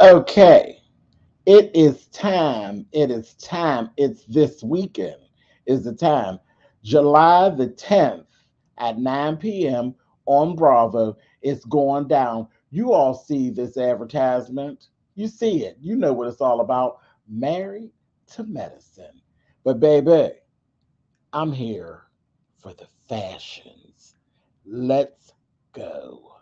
Okay, it is time. It is time. It's this weekend is the time. July the 10th at 9 p.m. on Bravo. It's going down. You all see this advertisement. You see it. You know what it's all about. Married to Medicine. But baby, I'm here for the fashions. Let's go.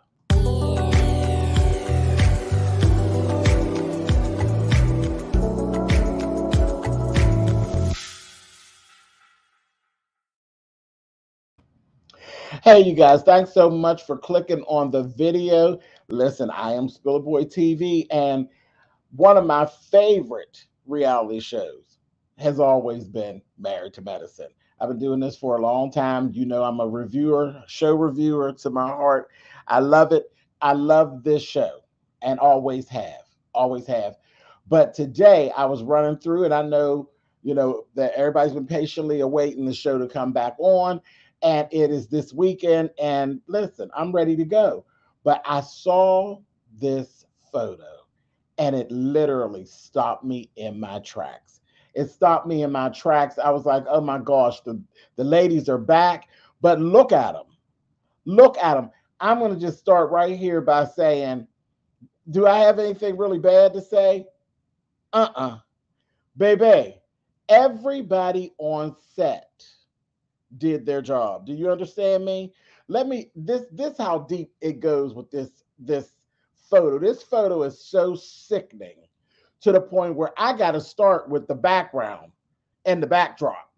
Hey, you guys, thanks so much for clicking on the video. Listen, I am Spillaboy TV, and one of my favorite reality shows has always been Married to Medicine. I've been doing this for a long time. You know, I'm a reviewer, show reviewer to my heart. I love it. I love this show and always have, But today I was running through, and I know, you know, that everybody's been patiently awaiting the show to come back on. And it is this weekend, and listen, I'm ready to go. But I saw this photo, and it literally stopped me in my tracks. It stopped me in my tracks. I was like, oh my gosh, the ladies are back. But look at them. Look at them. I'm going to just start right here by saying, do I have anything really bad to say? Baby, everybody on set did their job. Do you understand me? Let me, this how deep it goes with this photo. This photo is so sickening to the point where I got to start with the background and the backdrop.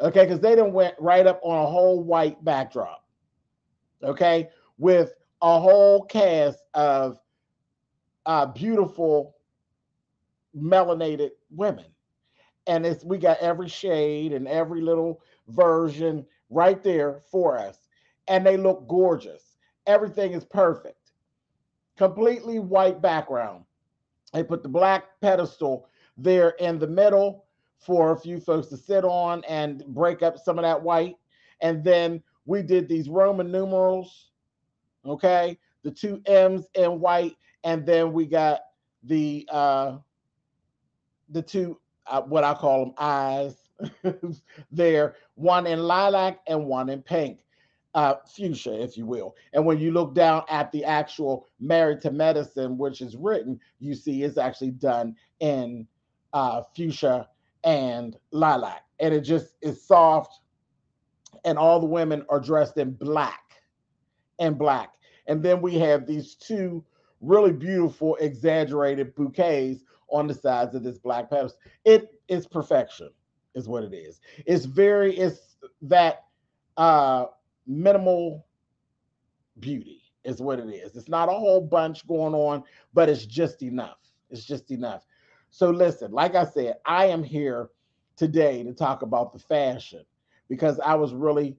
Okay, because they done went right up on a whole white backdrop. Okay, with a whole cast of beautiful melanated women. And it's, we got every shade and every little version right there for us, and they look gorgeous. Everything is perfect. Completely white background. They put the black pedestal there in the middle for a few folks to sit on and break up some of that white. And then we did these Roman numerals, okay, the two M's in white, and then we got the two what I call them eyes there, one in lilac and one in pink, fuchsia, if you will. And when you look down at the actual Married to Medicine, which is written, you see it's actually done in fuchsia and lilac. And it just is soft. And all the women are dressed in black and black. And then we have these two really beautiful, exaggerated bouquets on the sides of this black pedestal. It is perfection. Is what it is. It's very, it's that minimal beauty is what it is. It's not a whole bunch going on, but it's just enough. It's just enough. So listen, like I said, I am here today to talk about the fashion because I was really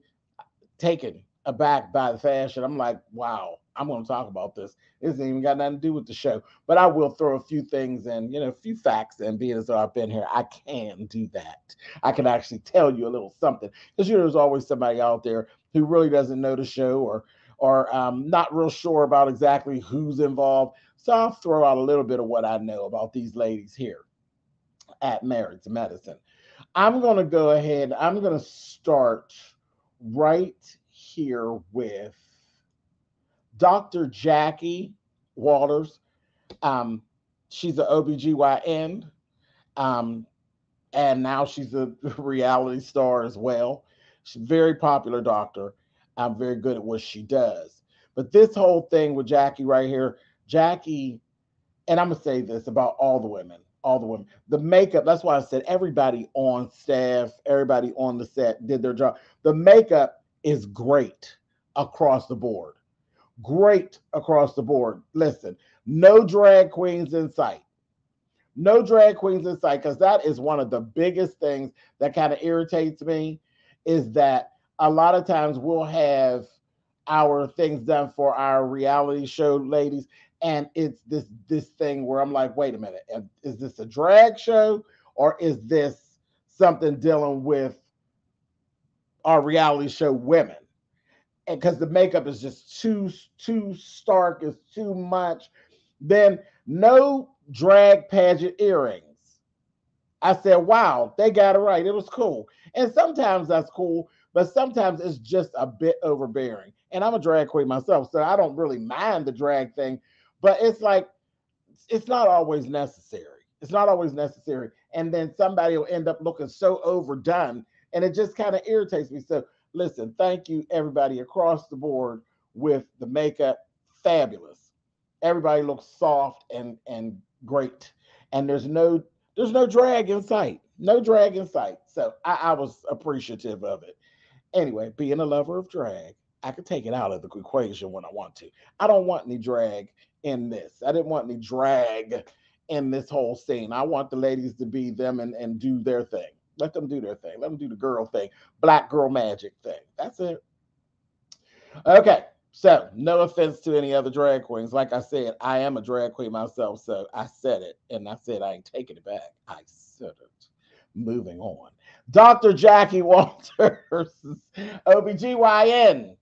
taken aback by the fashion. I'm like, wow, I'm going to talk about this. It hasn't even got nothing to do with the show, but I will throw a few things and, you know, a few facts. And being as though I've been here, I can do that. I can actually tell you a little something, because you know, there's always somebody out there who really doesn't know the show or not real sure about exactly who's involved. So I'll throw out a little bit of what I know about these ladies here at Married to Medicine. I'm going to go ahead. I'm going to start right here with Dr. Jackie Walters. She's an OBGYN, and now she's a reality star as well. She's a very popular doctor. I'm very good at what she does. But this whole thing with Jackie right here, Jackie, and I'm going to say this about all the women, the makeup, that's why I said everybody on staff, everybody on the set did their job. The makeup is great across the board. Great across the board. Listen, no drag queens in sight. No drag queens in sight, because that is one of the biggest things that kind of irritates me, is that a lot of times we'll have our things done for our reality show ladies, and it's this thing where I'm like, wait a minute, is this a drag show or is this something dealing with our reality show women? Because the makeup is just too stark, it's too much. Then no drag pageant earrings. I said, wow, they got it right. It was cool. And sometimes that's cool, but sometimes it's just a bit overbearing. And I'm a drag queen myself, so I don't really mind the drag thing, but it's like, it's not always necessary. It's not always necessary. And then somebody will end up looking so overdone, and it just kind of irritates me. So listen, thank you everybody across the board with the makeup. Fabulous. Everybody looks soft and great. And there's no drag in sight. No drag in sight. So I was appreciative of it. Anyway, being a lover of drag, I could take it out of the equation when I want to. I don't want any drag in this. I didn't want any drag in this whole scene. I want the ladies to be them and do their thing. Let them do their thing. Let them do the girl thing. Black girl magic thing. That's it. Okay. So no offense to any other drag queens. Like I said, I am a drag queen myself, so I said it, and I said I ain't taking it back. I said it. Moving on. Dr. Jackie Walters, OBGYN,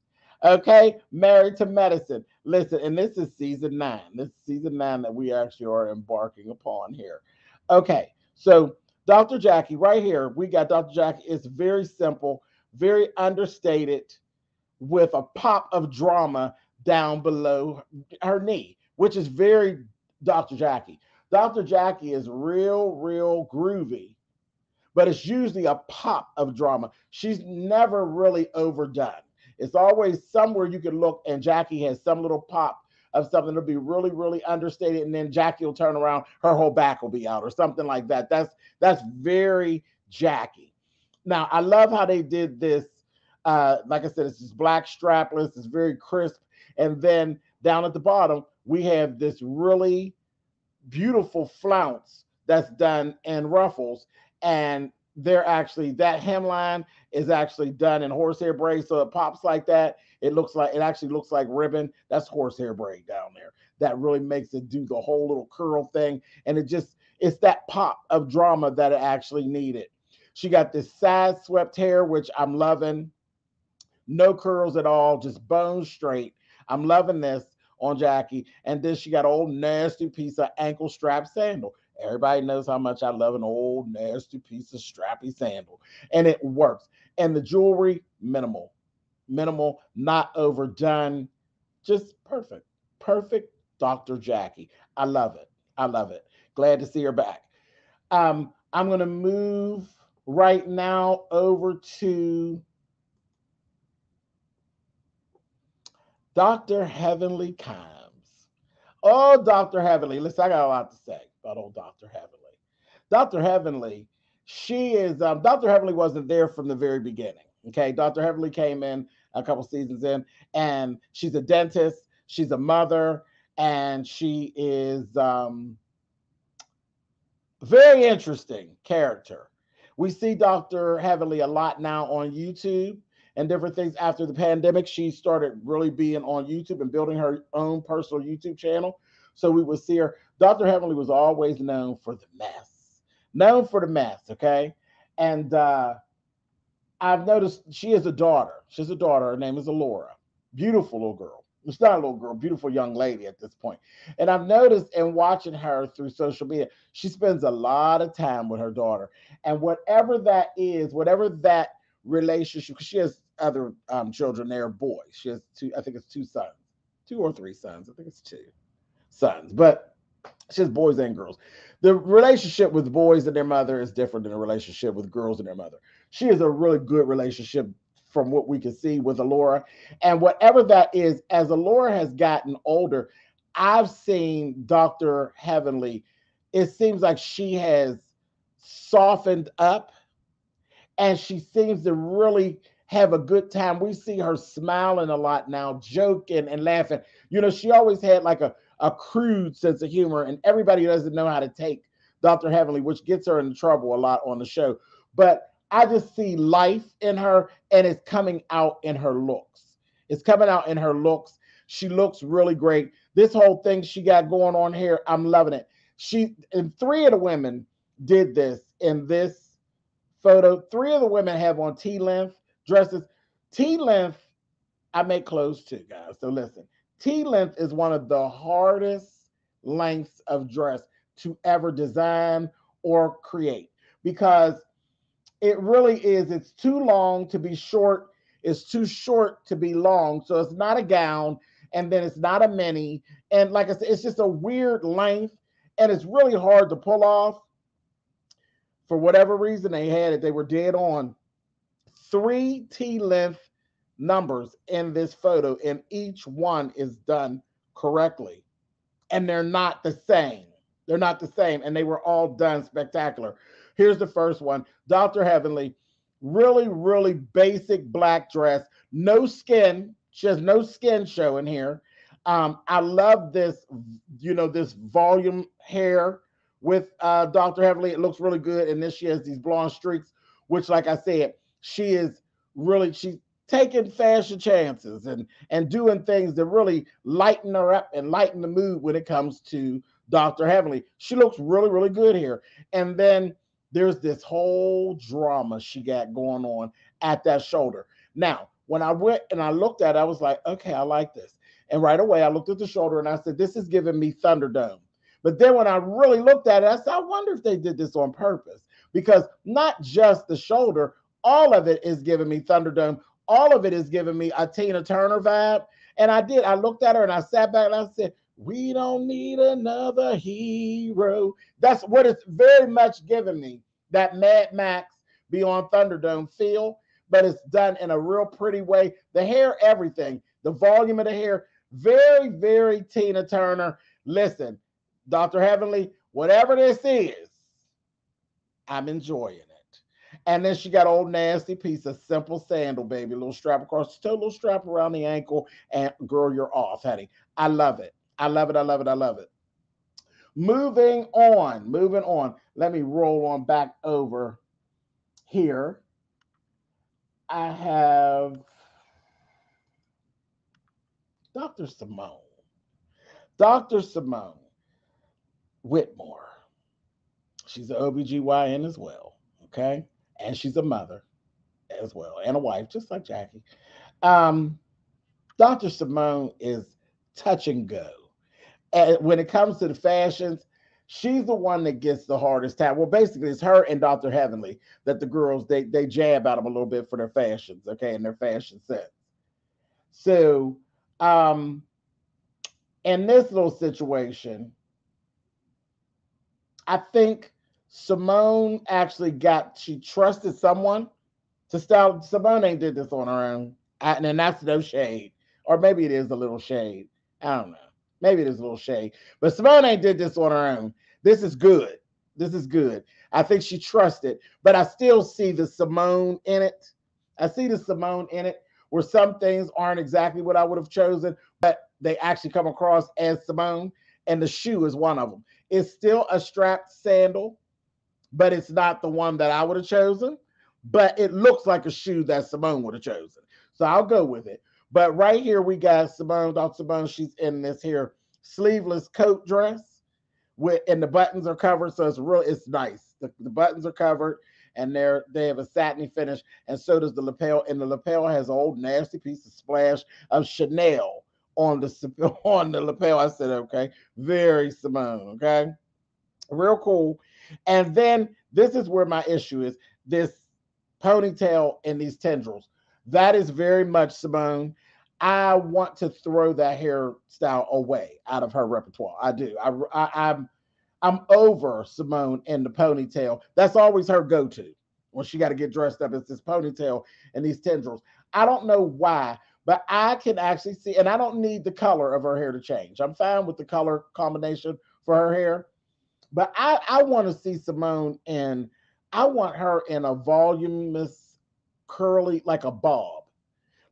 okay? Married to Medicine. Listen, and this is season 9. This is season 9 that we actually are embarking upon here. Okay, so Dr. Jackie, right here, we got Dr. Jackie. It's very simple, very understated, with a pop of drama down below her knee, which is very Dr. Jackie. Dr. Jackie is real groovy, but it's usually a pop of drama. She's never really overdone. It's always somewhere you can look and Jackie has some little pop of something that'll be really understated, and then Jackie will turn around, her whole back will be out or something like that. That's very Jackie. Now, I love how they did this. Like I said, it's this black strapless, it's very crisp. And then down at the bottom, we have this really beautiful flounce that's done in ruffles. And they're actually, that hemline is actually done in horsehair braid. So it pops like that. It looks like, it actually looks like ribbon. That's horsehair braid down there. That really makes it do the whole little curl thing. And it just, it's that pop of drama that it actually needed. She got this side swept hair, which I'm loving. No curls at all, just bone straight. I'm loving this on Jackie. And then she got an old nasty piece of ankle strap sandal. Everybody knows how much I love an old nasty piece of strappy sandal. And it works. And the jewelry, minimal. Minimal, not overdone. Just perfect. Perfect Dr. Jackie. I love it. I love it. Glad to see her back. I'm going to move right now over to Dr. Heavenly Kimes. Oh, Dr. Heavenly. Listen, I got a lot to say about old Dr. Heavenly. Dr. Heavenly, she is, Dr. Heavenly wasn't there from the very beginning, okay? Dr. Heavenly came in a couple seasons in, and she's a dentist, she's a mother, and she is a very interesting character. We see Dr. Heavenly a lot now on YouTube and different things. After the pandemic, she started really being on YouTube and building her own personal YouTube channel. So we would see her. Dr. Heavenly was always known for the mess. Known for the mess, okay? And I've noticed she is a daughter. She's a daughter. Her name is Allura. Beautiful little girl. It's not a little girl, beautiful young lady at this point. And I've noticed in watching her through social media, she spends a lot of time with her daughter. And whatever that is, whatever that relationship, because she has other children, they're boys. She has two, I think it's two sons, two or three sons. I think it's two sons, but she has boys and girls. The relationship with boys and their mother is different than the relationship with girls and their mother. She has a really good relationship from what we can see with Allura. And whatever that is, as Allura has gotten older, I've seen Dr. Heavenly, it seems like she has softened up and she seems to really have a good time. We see her smiling a lot now, joking and laughing. You know, she always had like a crude sense of humor, and everybody doesn't know how to take Dr. Heavenly, which gets her in trouble a lot on the show. But I just see life in her, and it's coming out in her looks. It's coming out in her looks. She looks really great. This whole thing she got going on here, I'm loving it. She, and three of the women did this in this photo. Three of the women have on T-length dresses. T-length, I make clothes too, guys, so listen. T-length is one of the hardest lengths of dress to ever design or create, because it really is, it's too long to be short, it's too short to be long. So it's not a gown, and then it's not a mini. And like I said, it's just a weird length, and it's really hard to pull off. For whatever reason, they had it. They were dead on. 3 T-length numbers in this photo, and each one is done correctly. And they're not the same. They're not the same, and they were all done spectacular. Here's the first one. Dr. Heavenly, really, really basic black dress. No skin. She has no skin showing here. I love this, you know, this volume hair with Dr. Heavenly. It looks really good. And then she has these blonde streaks, which, like I said, she is really, she's taking fashion chances and doing things that really lighten her up and lighten the mood when it comes to Dr. Heavenly. She looks really, really good here. And then there's this whole drama she got going on at that shoulder. Now, when I went and I looked at it, I was like, okay, I like this. And right away, I looked at the shoulder and I said, this is giving me Thunderdome. But then when I really looked at it, I said, I wonder if they did this on purpose, because not just the shoulder, all of it is giving me Thunderdome. All of it is giving me a Tina Turner vibe. And I did. I looked at her and I sat back and I said, we don't need another hero. That's what it's very much giving me, that Mad Max Beyond Thunderdome feel, but it's done in a real pretty way. The hair, everything, the volume of the hair, very, very Tina Turner. Listen, Dr. Heavenly, whatever this is, I'm enjoying it. And then she got old nasty piece of simple sandal, baby. Little strap across the toe, little strap around the ankle, and girl, you're off, honey. I love it. I love it. I love it. I love it. Moving on. Moving on. Let me roll on back over here. I have Dr. Simone. Dr. Simone Whitmore. She's an OBGYN as well. Okay. And she's a mother as well, and a wife, just like Jackie. Dr. Simone is touch and go. And when it comes to the fashions, she's the one that gets the hardest time. Well, basically, it's her and Dr. Heavenly that the girls, they jab at them a little bit for their fashions, okay, and their fashion sense. So in this little situation, I think Simone actually she trusted someone to style. Simone ain't did this on her own. And that's no shade. Or maybe it is a little shade. I don't know. Maybe it is a little shade. But Simone ain't did this on her own. This is good. This is good. I think she trusted. But I still see the Simone in it. I see the Simone in it, where some things aren't exactly what I would have chosen, but they actually come across as Simone. And the shoe is one of them. It's still a strapped sandal, but it's not the one that I would have chosen. But it looks like a shoe that Simone would have chosen. So I'll go with it. But right here, we got Simone, Dr. Simone. She's in this here sleeveless coat dress, and the buttons are covered. So it's nice. The buttons are covered, and they have a satiny finish. And so does the lapel. And the lapel has an old nasty piece of splash of Chanel on the lapel. I said, okay, very Simone, okay? Real cool. And then this is where my issue is, this ponytail and these tendrils. That is very much Simone. I want to throw that hairstyle away out of her repertoire. I do. I'm over Simone and the ponytail. That's always her go-to. When she got to get dressed up, it's this ponytail and these tendrils. I don't know why, but I can actually see, and I don't need the color of her hair to change. I'm fine with the color combination for her hair. But I want to see Simone, and I want her in a voluminous, curly, like a bob.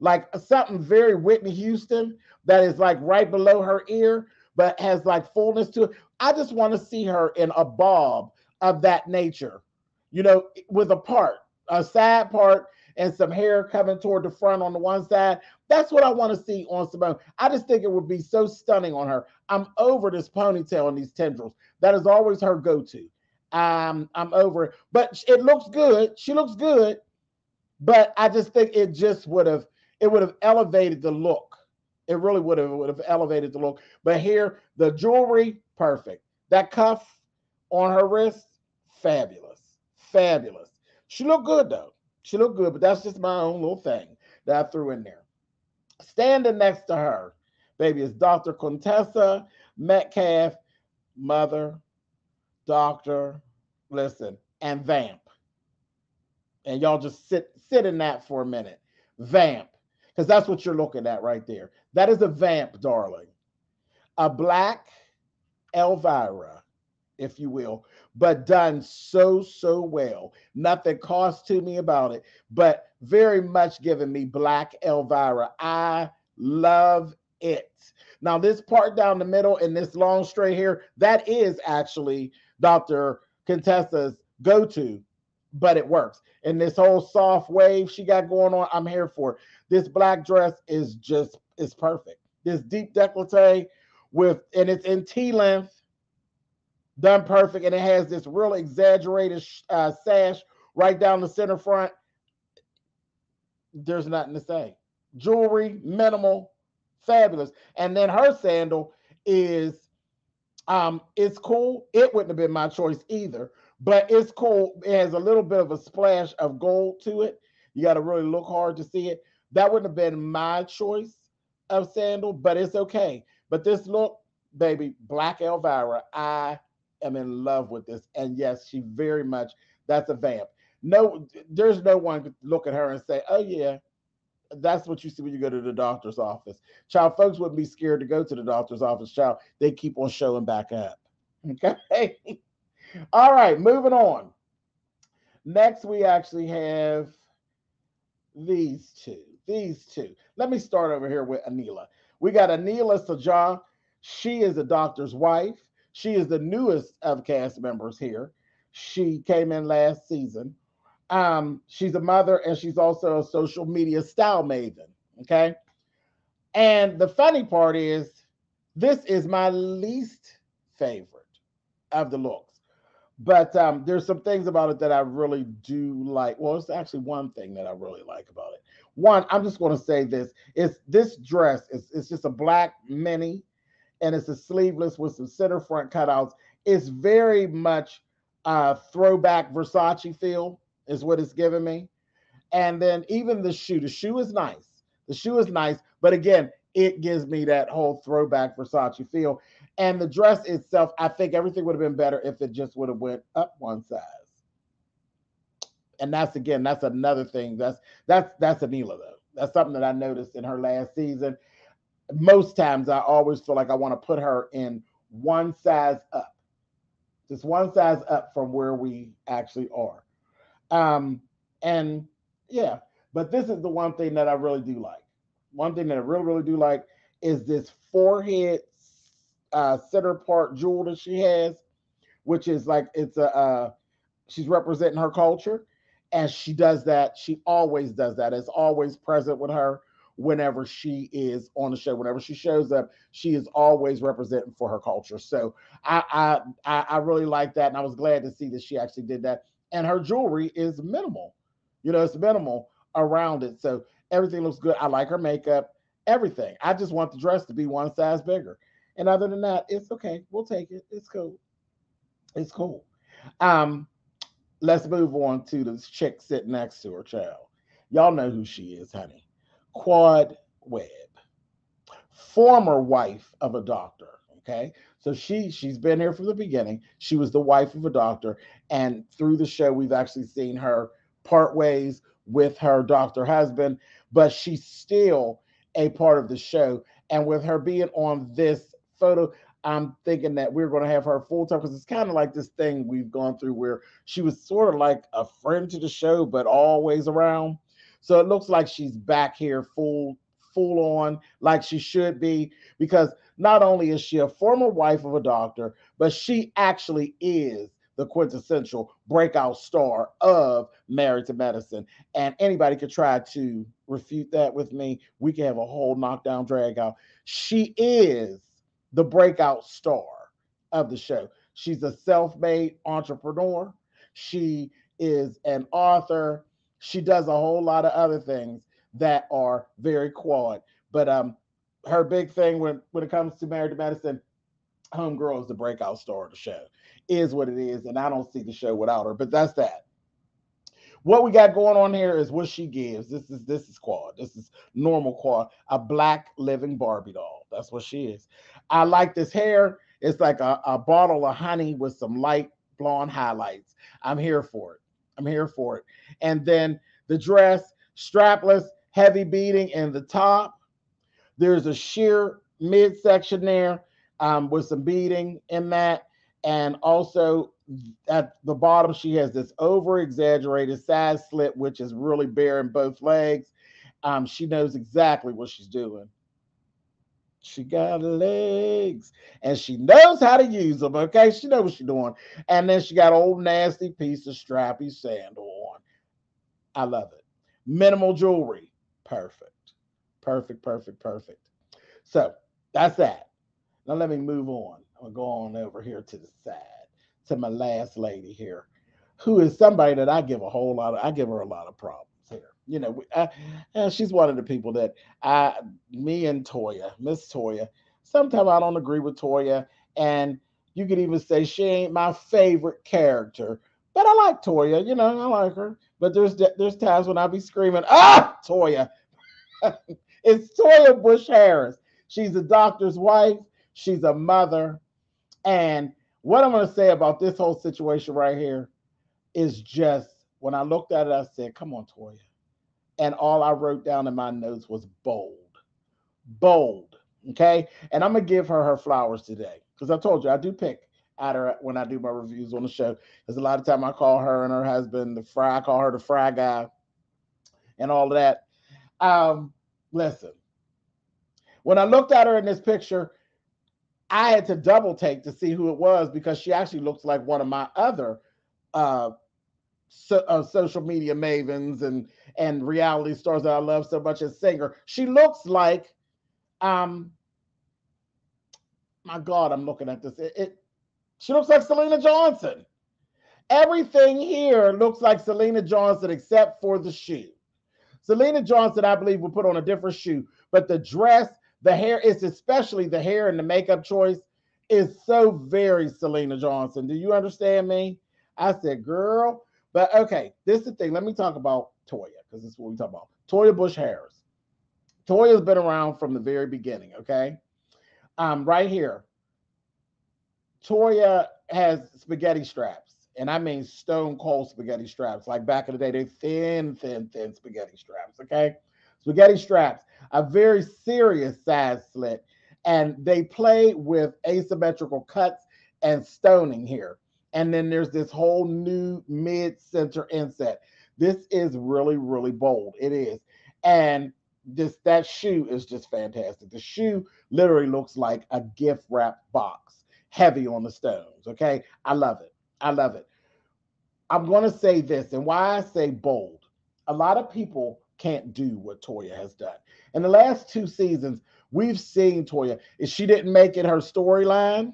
Like something very Whitney Houston that is like right below her ear, but has like fullness to it. I just want to see her in a bob of that nature, you know, with a side part, and some hair coming toward the front on the one side. That's what I want to see on Simone. I just think it would be so stunning on her. I'm over this ponytail and these tendrils. That is always her go-to. I'm over it. But it looks good. She looks good. But I just think it would have elevated the look It really would have elevated the look. But here, the jewelry, perfect. That cuff on her wrist, fabulous. Fabulous. She looked good, though. She looked good, but that's just my own little thing that I threw in there. Standing next to her, baby, is Dr. Contessa Metcalf, mother, doctor, listen, and vamp. And y'all just sit in that for a minute. Vamp. Because that's what you're looking at right there. That is a vamp, darling. A black Elvira, if you will, but done so, so well. Nothing cost to me about it, but very much giving me black Elvira. I love it. Now, this part down the middle and this long straight hair, that is actually Dr. Contessa's go-to, but it works. And this whole soft wave she got going on, I'm here for it. This black dress is just, it's perfect. This deep décolleté and it's in T-length, done perfect. And it has this real exaggerated sash right down the center front. There's nothing to say. Jewelry, minimal, fabulous. And then her sandal is, it's cool. It wouldn't have been my choice either, but it's cool. It has a little bit of a splash of gold to it. You got to really look hard to see it. That wouldn't have been my choice of sandal, but it's okay. But this look, baby, black Elvira, I am in love with this. And yes, she very much, that's a vamp. No, there's no one could look at her and say, oh yeah, that's what you see when you go to the doctor's office. Child, folks wouldn't be scared to go to the doctor's office, child. They keep on showing back up. Okay. All right, moving on. Next, we actually have these two. These two. Let me start over here with Anila. We got Anila Sajah. She is the doctor's wife. She is the newest of cast members here. She came in last season. She's a mother, and she's also a social media style maven, okay? And the funny part is, this is my least favorite of the looks. But there's some things about it that I really do like. Well, it's actually one thing that I really like about it. One, I'm just going to say this. It's this dress. It's just a black mini, and it's a sleeveless with some center front cutouts. It's very much throwback Versace feel is what it's giving me. And then even the shoe. The shoe is nice. The shoe is nice. But again, it gives me that whole throwback Versace feel. And the dress itself, I think everything would have been better if it just would have went up one size. And that's, again, that's another thing. That's Anila, though. That's something that I noticed in her last season. Most times I always feel like I want to put her in one size up. Just one size up from where we actually are. And yeah, but this is the one thing that I really do like. One thing that I really, really do like is this forehead center part jewel that she has, which is like, it's a, she's representing her culture, and she does that. She always does that. It's always present with her whenever she is on the show. Whenever she shows up, she is always representing for her culture. So I really like that, and I was glad to see that she actually did that. And her jewelry is minimal. You know, it's minimal around it. So everything looks good. I like her makeup, everything. I just want the dress to be one size bigger. And other than that, it's okay. We'll take it. It's cool. It's cool. Let's move on to this chick sitting next to her, child. Y'all know who she is, honey. Quad Webb, former wife of a doctor. Okay, so she's been here from the beginning. She was the wife of a doctor, and through the show, we've actually seen her part ways with her doctor husband, but she's still a part of the show. And with her being on this photo, I'm thinking that we're going to have her full time, because it's kind of like this thing we've gone through where she was sort of like a friend to the show, but always around. So it looks like she's back here full on, like she should be, because not only is she a former wife of a doctor, but she actually is the quintessential breakout star of Married to Medicine. And anybody could try to refute that with me. We can have a whole knockdown drag out. She is the breakout star of the show. She's a self-made entrepreneur. She is an author. She does a whole lot of other things that are very quad, but her big thing when it comes to Married to Medicine, Homegirl is the breakout star of the show, is what it is. And I don't see the show without her, but that's that. What we got going on here is what she gives. This is Quad. This is normal Quad, a black living Barbie doll. That's what she is. I like this hair. It's like a bottle of honey with some light blonde highlights. I'm here for it. I'm here for it. And then the dress, strapless, heavy beading in the top. There's a sheer midsection there with some beading in that. And also at the bottom, she has this over-exaggerated side slit, which is really bare in both legs. She knows exactly what she's doing. She got legs and she knows how to use them. Okay, she knows what she's doing. And then she got old nasty piece of strappy sandal on. I love it. Minimal jewelry. Perfect. Perfect, perfect, perfect. So that's that. Now let me move on. I'll go on over here to the side to my last lady here, who is somebody that I give a whole lot of, I give her a lot of problems here. You know, she's one of the people that me and Toya, Miss Toya, sometimes I don't agree with Toya. And you could even say she ain't my favorite character, but I like Toya, you know, I like her. But there's times when I be screaming, ah, Toya. It's Toya Bush-Harris. She's a doctor's wife. She's a mother. And what I'm going to say about this whole situation right here is just, when I looked at it, I said, come on, Toya. And all I wrote down in my notes was bold. Bold. Okay? And I'm going to give her her flowers today, because I told you, I do pick at her when I do my reviews on the show. Because a lot of time I call her and her husband the fry. I call her the fry guy and all of that. Listen, when I looked at her in this picture, I had to double take to see who it was, because she actually looks like one of my other social media mavens and reality stars that I love so much as singer. She looks like, my God, I'm looking at this. She looks like Selena Johnson. Everything here looks like Selena Johnson except for the shoe. Selena Johnson, I believe, will put on a different shoe, but the dress, the hair, it's especially the hair and the makeup choice is so very Selena Johnson. Do you understand me? I said, girl, but okay, this is the thing. Let me talk about Toya, because this is what we talk about. Toya Bush-Harris. Toya's been around from the very beginning, okay? Right here, Toya has spaghetti straps, and I mean stone cold spaghetti straps. Like back in the day, they're thin, thin, thin spaghetti straps, okay? Spaghetti straps, a very serious side slit, and they play with asymmetrical cuts and stoning here. And then there's this whole new mid-center inset. This is really, really bold. It is. And that shoe is just fantastic. The shoe literally looks like a gift wrap box, heavy on the stones, okay? I love it. I love it. I'm going to say this, and why I say bold. A lot of people can't do what Toya has done. In the last two seasons, we've seen Toya. If she didn't make it her storyline,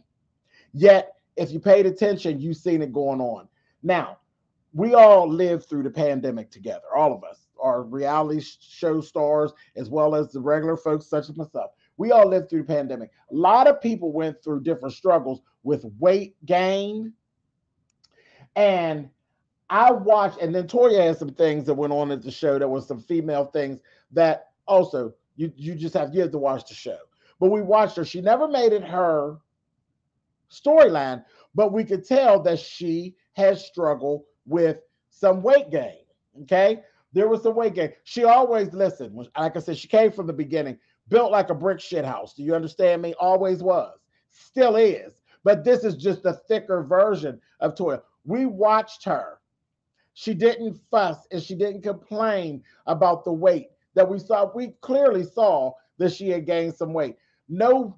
yet if you paid attention, you've seen it going on. Now, we all lived through the pandemic together, all of us, our reality show stars, as well as the regular folks such as myself. We all lived through the pandemic. A lot of people went through different struggles with weight gain. And I watched, and then Toya had some things that went on at the show. There was some female things that also, you have to watch the show. But we watched her. She never made it her storyline, but we could tell that she has struggled with some weight gain, okay? There was some weight gain. She always, listen, like I said, she came from the beginning, built like a brick shit house. Do you understand me? Always was. Still is. But this is just a thicker version of Toya. We watched her. She didn't fuss and she didn't complain about the weight that we saw. We clearly saw that she had gained some weight. No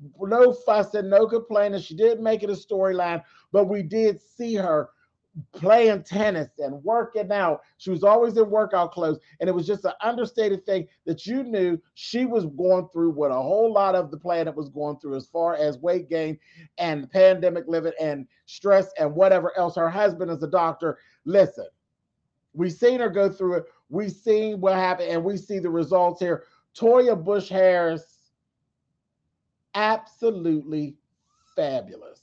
fussing, no complaining. She didn't make it a storyline, but we did see her playing tennis and working out. She was always in workout clothes, and it was just an understated thing that you knew she was going through what a whole lot of the planet was going through as far as weight gain and pandemic living and stress and whatever else. Her husband is a doctor. Listen, we've seen her go through it. We've seen what happened, and we see the results here. Toya Bush-Harris absolutely fabulous.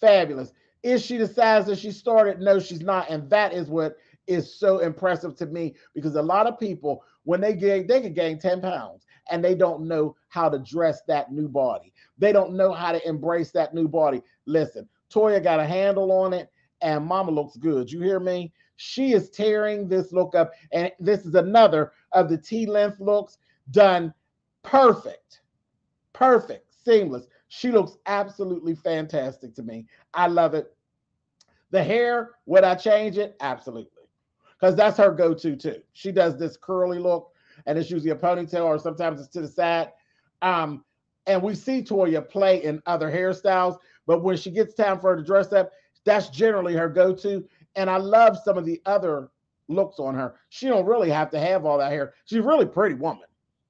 Fabulous. Is she the size that she started? No, she's not. And that is what is so impressive to me, because a lot of people, when they can gain 10 pounds and they don't know how to dress that new body. They don't know how to embrace that new body. Listen, Toya got a handle on it, and mama looks good. You hear me? She is tearing this look up. And this is another of the T-length looks done perfect. Perfect. Seamless. She looks absolutely fantastic to me. I love it. The hair, would I change it? Absolutely. Because that's her go-to too. She does this curly look, and it's usually a ponytail, or sometimes it's to the side. And we see Toya play in other hairstyles, but when she gets time for her to dress up, that's generally her go-to. And I love some of the other looks on her. She don't really have to have all that hair. She's a really pretty woman.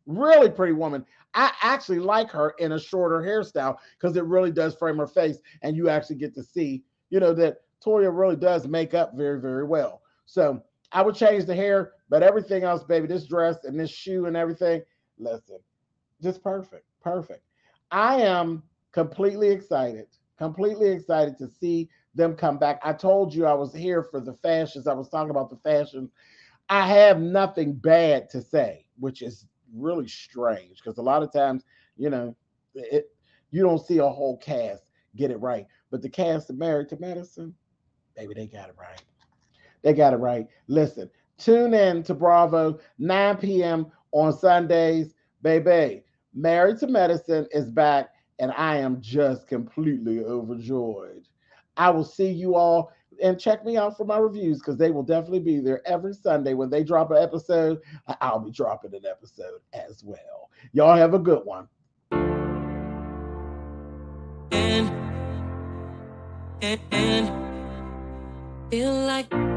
Really pretty woman. I actually like her in a shorter hairstyle, because it really does frame her face, and you actually get to see, you know, that Toya really does make up very, very well. So I would change the hair, but everything else, baby, this dress and this shoe and everything, listen, just perfect, perfect. I am completely excited to see them come back. I told you I was here for the fashions. I was talking about the fashion. I have nothing bad to say, which is really strange, because a lot of times, you know, you don't see a whole cast get it right. But the cast of Married to Medicine, baby, they got it right. They got it right. Listen, tune in to Bravo 9 p.m. on Sundays. Baby, Married to Medicine is back, and I am just completely overjoyed. I will see you all, and check me out for my reviews, because they will definitely be there every Sunday. When they drop an episode, I'll be dropping an episode as well. Y'all have a good one. Feel like